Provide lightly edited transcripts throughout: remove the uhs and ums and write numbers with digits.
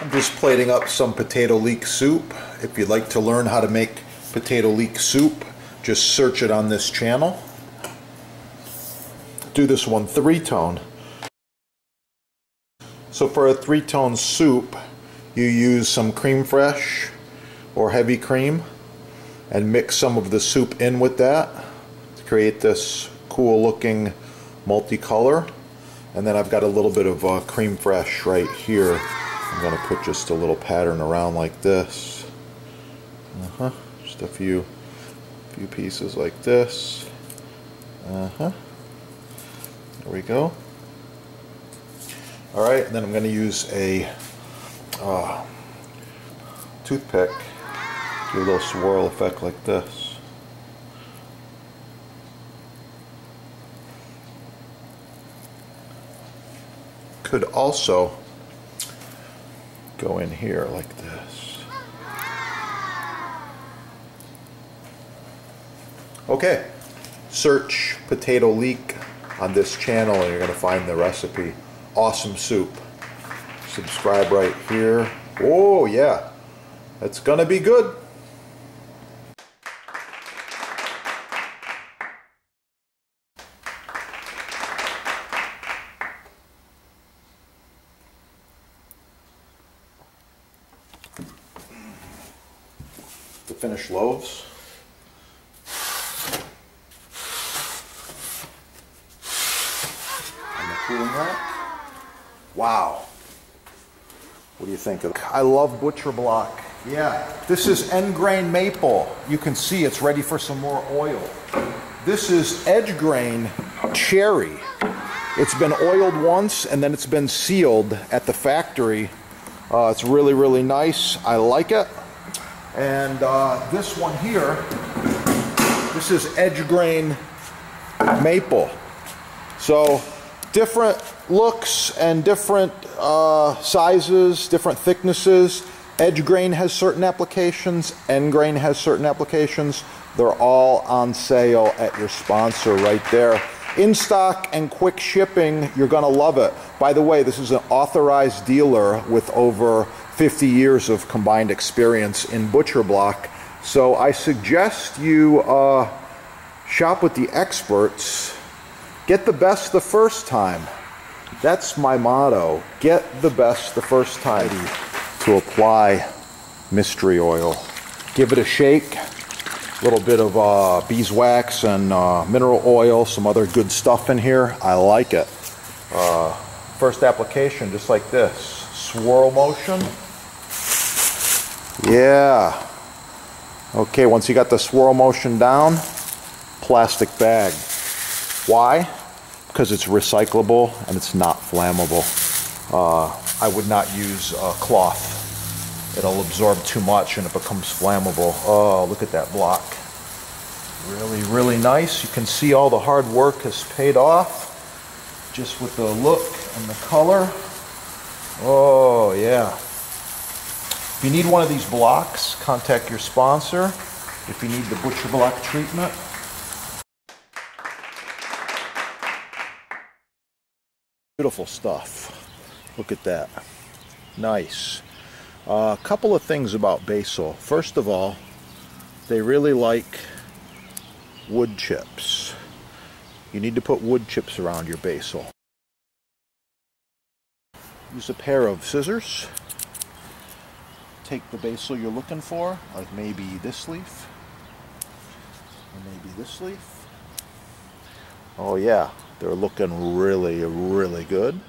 I'm just plating up some potato leek soup. If you'd like to learn how to make potato leek soup, just search it on this channel. Do this one 3-tone. So for a 3-tone soup, you use some crème fraîche or heavy cream and mix some of the soup in with that to create this cool looking multicolor. And then I've got a little bit of crème fraîche right here. I'm going to put just a little pattern around like this. Just a few pieces like this. There we go. All right, and then I'm going to use a toothpick, do a little swirl effect like this. Could also go in here like this. Okay, search potato leek on this channel and you're going to find the recipe. Awesome soup. Subscribe right here. Oh yeah, that's gonna be good. The finished loaves. And the cooling rack. Wow. What do you think of it? I love Butcher Block. Yeah. This is end grain maple. You can see it's ready for some more oil. This is edge grain cherry. It's been oiled once and then it's been sealed at the factory. It's really, really nice. I like it. And this one here, this is edge grain maple. So different looks and different sizes, different thicknesses. Edge grain has certain applications, end grain has certain applications. They're all on sale at your sponsor right there. In stock and quick shipping, you're gonna love it. By the way, this is an authorized dealer with over 50 years of combined experience in Butcher Block. So I suggest you shop with the experts. Get the best the first time. That's my motto. Get the best the first time. To apply mystery oil. Give it a shake. A little bit of beeswax and mineral oil, some other good stuff in here. I like it. First application, just like this. Swirl motion. Yeah. Okay, once you got the swirl motion down, plastic bag. Why? Because it's recyclable and it's not flammable. I would not use cloth. It'll absorb too much and it becomes flammable. Oh, look at that block. Really, really nice. You can see all the hard work has paid off just with the look and the color. Oh, yeah. If you need one of these blocks, contact your sponsor. If you need the Butcher Block treatment, beautiful stuff. Look at that. Nice. A couple of things about basil. First of all, they really like wood chips. You need to put wood chips around your basil. Use a pair of scissors. Take the basil you're looking for, like maybe this leaf, and maybe this leaf. Oh yeah. They're looking really, really good.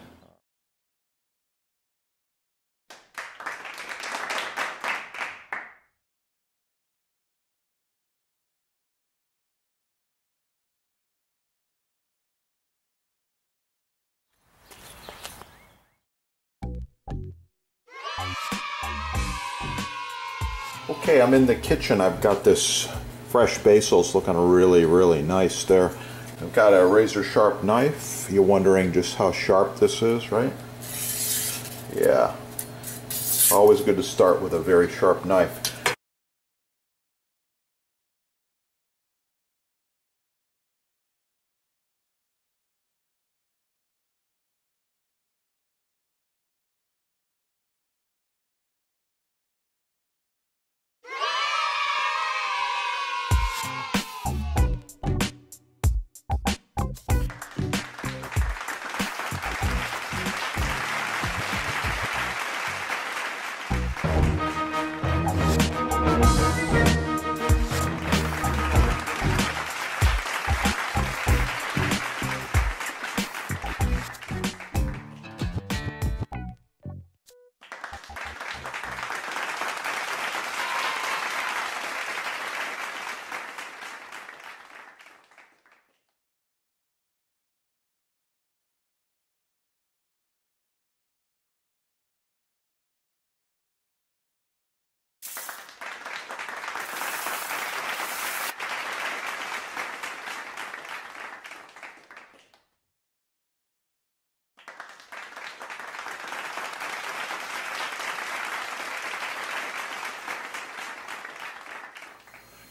Okay, I'm in the kitchen. I've got this fresh basil. It's looking really, really nice there. I've got a razor sharp knife. You're wondering just how sharp this is, right? Yeah. Always good to start with a very sharp knife.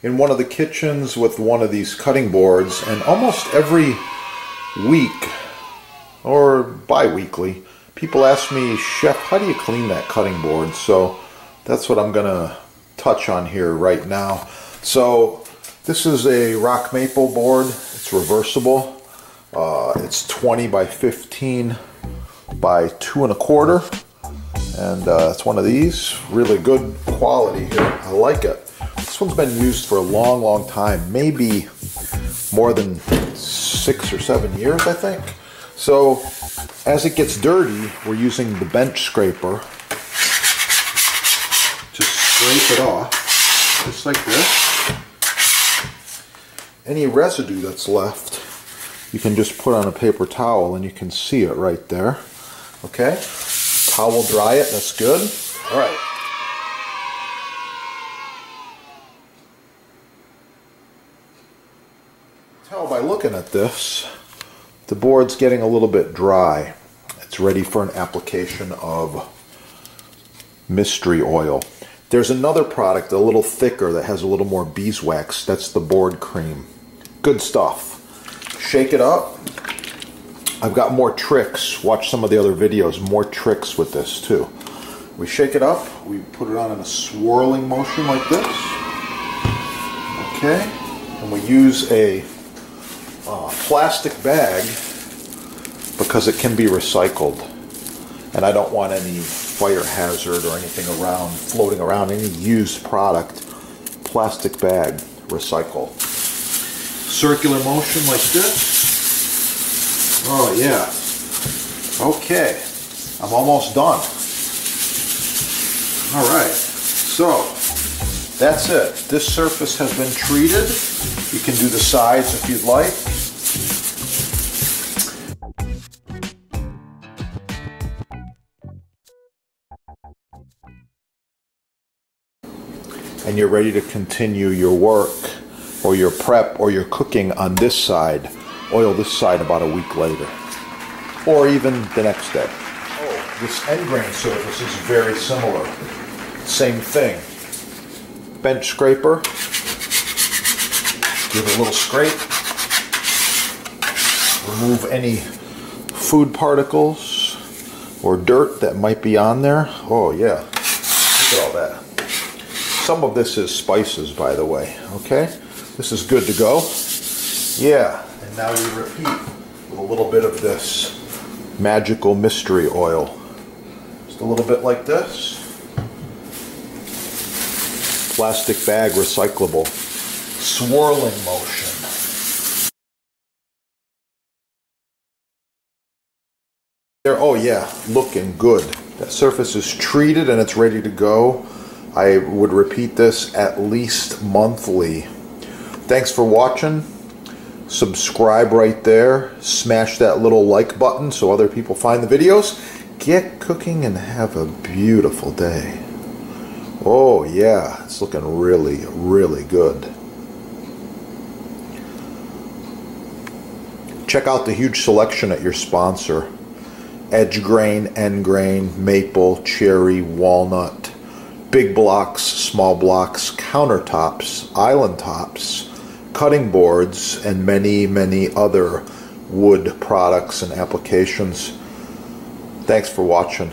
in one of the kitchens with one of these cutting boards, and almost every week or bi-weekly people ask me, "Chef, how do you clean that cutting board?" So that's what I'm gonna touch on here right now. So this is a rock maple board. It's reversible. It's 20 by 15 by 2 1/4, and it's one of these. Really good quality here. I like it. This one's been used for a long, long time, maybe more than 6 or 7 years, I think. So as it gets dirty, we're using the bench scraper to scrape it off, just like this. Any residue that's left, you can just put on a paper towel and you can see it right there. Okay, towel dry it, that's good. All right. Tell by looking at this, the board's getting a little bit dry. It's ready for an application of mystery oil. There's another product a little thicker that has a little more beeswax. That's the board cream. Good stuff. Shake it up. I've got more tricks. Watch some of the other videos. More tricks with this too. We shake it up. We put it on in a swirling motion like this. Okay. And we use a plastic bag because it can be recycled, and I don't want any fire hazard or anything around floating around, any used product. Plastic bag, recycle. Circular motion like this. Oh yeah. Okay, I'm almost done. All right, so that's it. This surface has been treated. You can do the sides if you'd like. And you're ready to continue your work or your prep or your cooking on this side. Oil this side about a week later, or even the next day. Oh, this end grain surface is very similar. Same thing. Bench scraper. Give it a little scrape. Remove any food particles or dirt that might be on there. Oh yeah, look at all that. Some of this is spices, by the way. Okay, this is good to go. Yeah, and now we repeat with a little bit of this magical mystery oil. Just a little bit like this. Plastic bag, recyclable. Swirling motion. There, oh yeah, looking good. That surface is treated and it's ready to go. I would repeat this at least monthly. Thanks for watching. Subscribe right there. Smash that little like button so other people find the videos. Get cooking and have a beautiful day. Oh yeah, it's looking really, really good. Check out the huge selection at your sponsor. Edge grain, end grain, maple, cherry, walnut, big blocks, small blocks, countertops, island tops, cutting boards, and many, many other wood products and applications. Thanks for watching.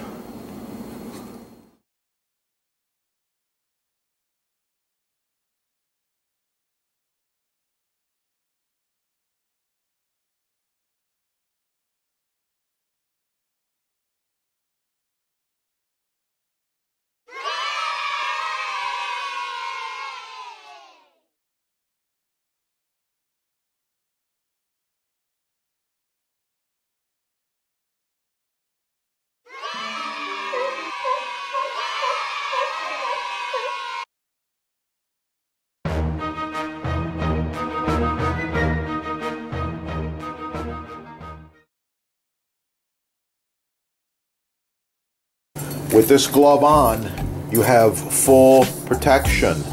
With this glove on, you have full protection,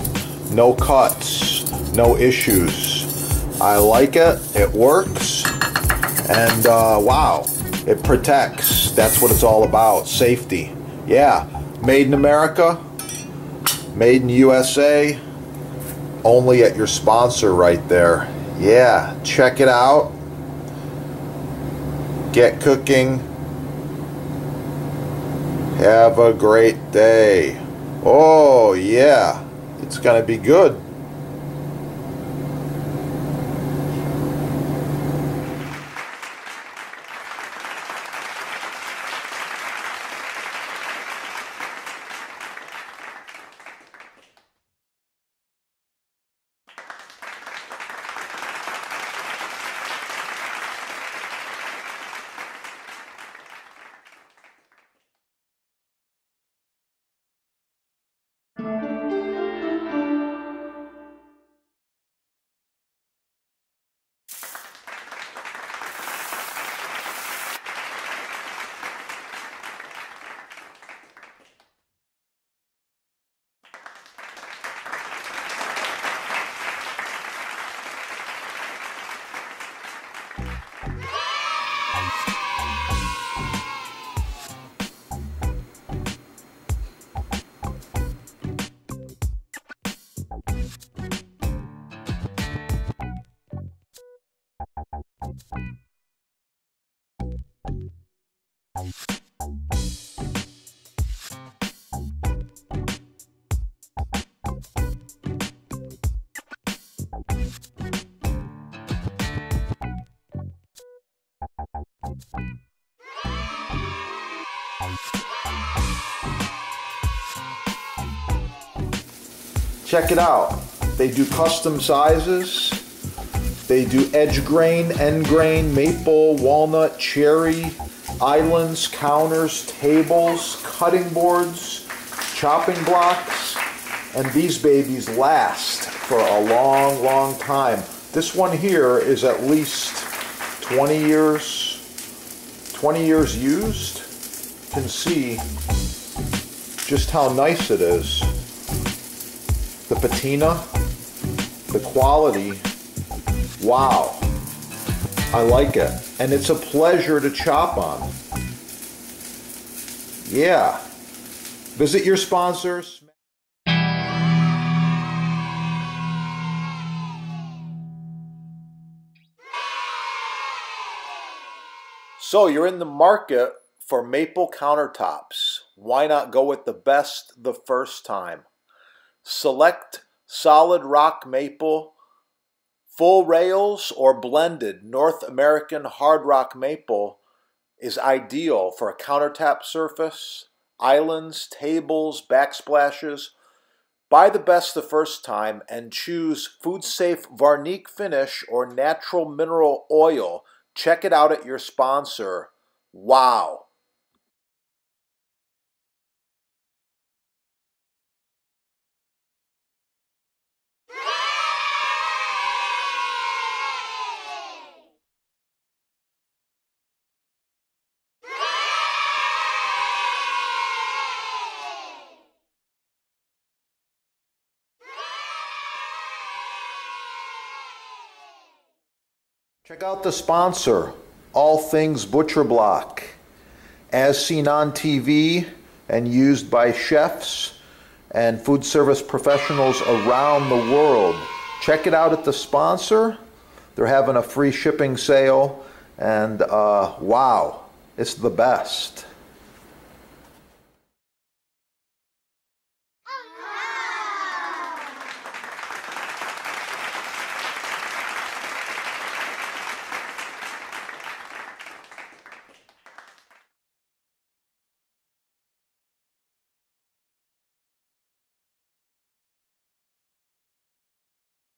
no cuts, no issues. I like it, it works, and wow, it protects. That's what it's all about, safety. Yeah, made in America, made in USA, only at your sponsor right there. Yeah, check it out. Get cooking. Have a great day. Oh yeah, it's gonna be good. Check it out. They do custom sizes. They do edge grain, end grain, maple, walnut, cherry, islands, counters, tables, cutting boards, chopping blocks, and these babies last for a long, long time. This one here is at least 20 years used. You can see just how nice it is. The patina, the quality. Wow, I like it, and it's a pleasure to chop on. Yeah, visit your sponsors. So you're in the market for maple countertops. Why not go with the best the first time? Select solid rock maple, full rails, or blended North American hard rock maple is ideal for a countertop surface, islands, tables, backsplashes. Buy the best the first time and choose food-safe Varnique finish or natural mineral oil. Check it out at your sponsor. Wow! Check out the sponsor, All Things Butcher Block. As seen on TV and used by chefs and food service professionals around the world. Check it out at the sponsor. They're having a free shipping sale, and wow, it's the best.